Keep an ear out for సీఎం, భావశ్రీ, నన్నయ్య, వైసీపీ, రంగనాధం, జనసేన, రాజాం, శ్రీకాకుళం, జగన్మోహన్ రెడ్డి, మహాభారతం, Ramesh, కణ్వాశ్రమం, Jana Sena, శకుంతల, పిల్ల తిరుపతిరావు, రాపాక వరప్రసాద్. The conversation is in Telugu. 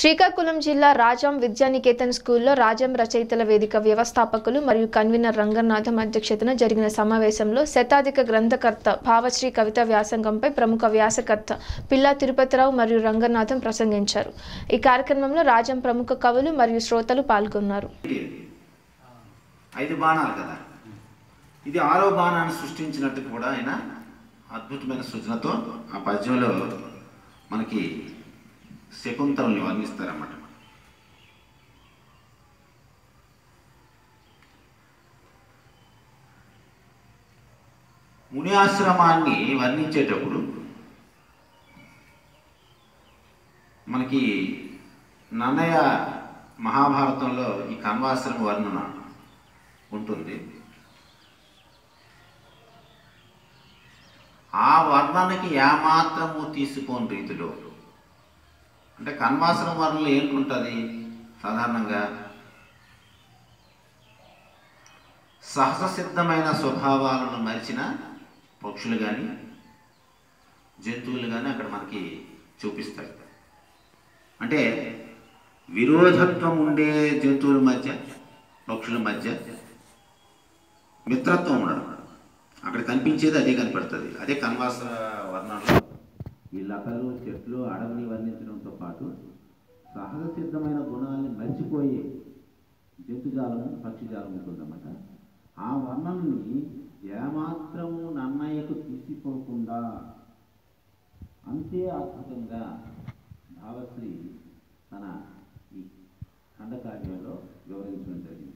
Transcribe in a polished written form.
శ్రీకాకుళం జిల్లా రాజాం విద్యానికేతన్ స్కూల్లో రాజాం రచయితల వేదిక వ్యవస్థాపకులు మరియు కన్వీనర్ రంగనాధం అధ్యక్షతన జరిగిన సమావేశంలో శతాధిక గ్రంథకర్త భావశ్రీ కవితా వ్యాసంగంపై ప్రముఖ వ్యాసకర్త పిల్ల తిరుపతిరావు మరియు రంగనాధం ప్రసంగించారు. ఈ కార్యక్రమంలో రాజాం ప్రముఖ కవులు మరియు శ్రోతలు పాల్గొన్నారు. ఐదు బాణాలు కదా, ఇది ఆరో బాణాన్ని సృష్టించినట్టు కూడా ఆయన అద్భుతమైన సృజనతో ఆ పద్యంలో మనకి శకుంతలని వర్ణిస్తారన్నమాట. ముని ఆశ్రమాన్ని వర్ణించేటప్పుడు మనకి నన్నయ్య మహాభారతంలో ఈ కణ్వాశ్రమ వర్ణన ఉంటుంది. ఆ వర్ణనకి ఏమాత్రము తీసుకోని రీతిలో, అంటే కణ్వాశ్రమ వర్ణనలో ఏంటుంటుంది, సాధారణంగా సహజసిద్ధమైన స్వభావాలను మరిచిన పక్షులు కానీ జంతువులు కానీ అక్కడ మనకి చూపిస్తాయి. అంటే విరోధత్వం ఉండే జంతువుల మధ్య, పక్షుల మధ్య మిత్రత్వం ఉండడం అక్కడ కనిపించేది, అదే కనపడుతుంది. అదే కన్వాస వర్ణంలో ఈ లతలు, చెట్లు, అడవిని వర్ణించడంతో పాటు సహజ సిద్ధమైన గుణాలని మర్చిపోయే జంతుజాలం, పక్షిజాలం ఉంటుందన్నమాట. ఆ వర్ణనని ఏమాత్రము నన్నయ్యకు తీసిపోకుండా అంతే అద్భుతంగా భావశ్రీ తన ఈ ఖండకావ్యంలో వివరించడం జరిగింది.